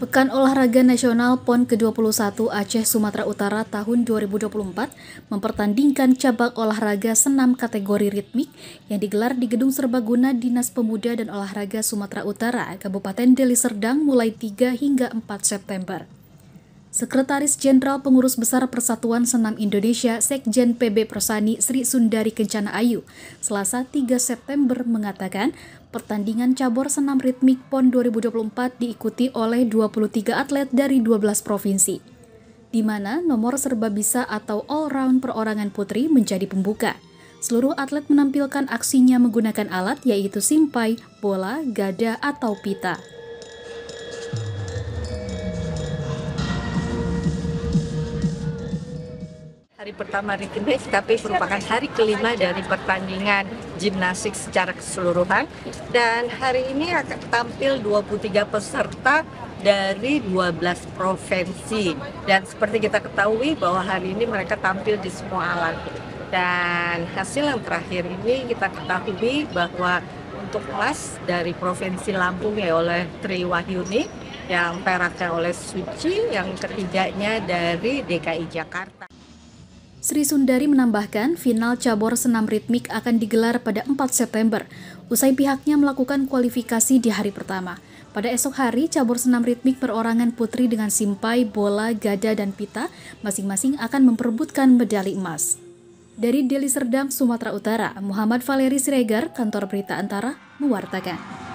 Pekan Olahraga Nasional PON ke-21 Aceh Sumatera Utara tahun 2024 mempertandingkan cabang olahraga senam kategori ritmik yang digelar di Gedung Serbaguna Dinas Pemuda dan Olahraga Sumatera Utara, Kabupaten Deli Serdang mulai 3 hingga 4 September. Sekretaris Jenderal Pengurus Besar Persatuan Senam Indonesia Sekjen PB Persani Sri Sundari Kencana Ayu Selasa 3 September mengatakan pertandingan cabor senam ritmik PON 2024 diikuti oleh 23 atlet dari 12 provinsi, di mana nomor serba bisa atau all-round perorangan putri menjadi pembuka. Seluruh atlet menampilkan aksinya menggunakan alat yaitu simpai, bola, gada, atau pita. Hari pertama Ritmik, tapi merupakan hari kelima dari pertandingan gimnastik secara keseluruhan. Dan hari ini akan tampil 23 peserta dari 12 provinsi. Dan seperti kita ketahui bahwa hari ini mereka tampil di semua alat. Dan hasil yang terakhir ini kita ketahui bahwa untuk emas dari Provinsi Lampung ya oleh Tri Wahyuni, yang peraknya oleh Suci, yang ketiganya dari DKI Jakarta. Sri Sundari menambahkan final cabor senam ritmik akan digelar pada 4 September, usai pihaknya melakukan kualifikasi di hari pertama. Pada esok hari, cabor senam ritmik perorangan putri dengan simpai, bola, gada, dan pita masing-masing akan memperebutkan medali emas. Dari Deli Serdang, Sumatera Utara, Muhammad Valeri Siregar, Kantor Berita Antara, mewartakan.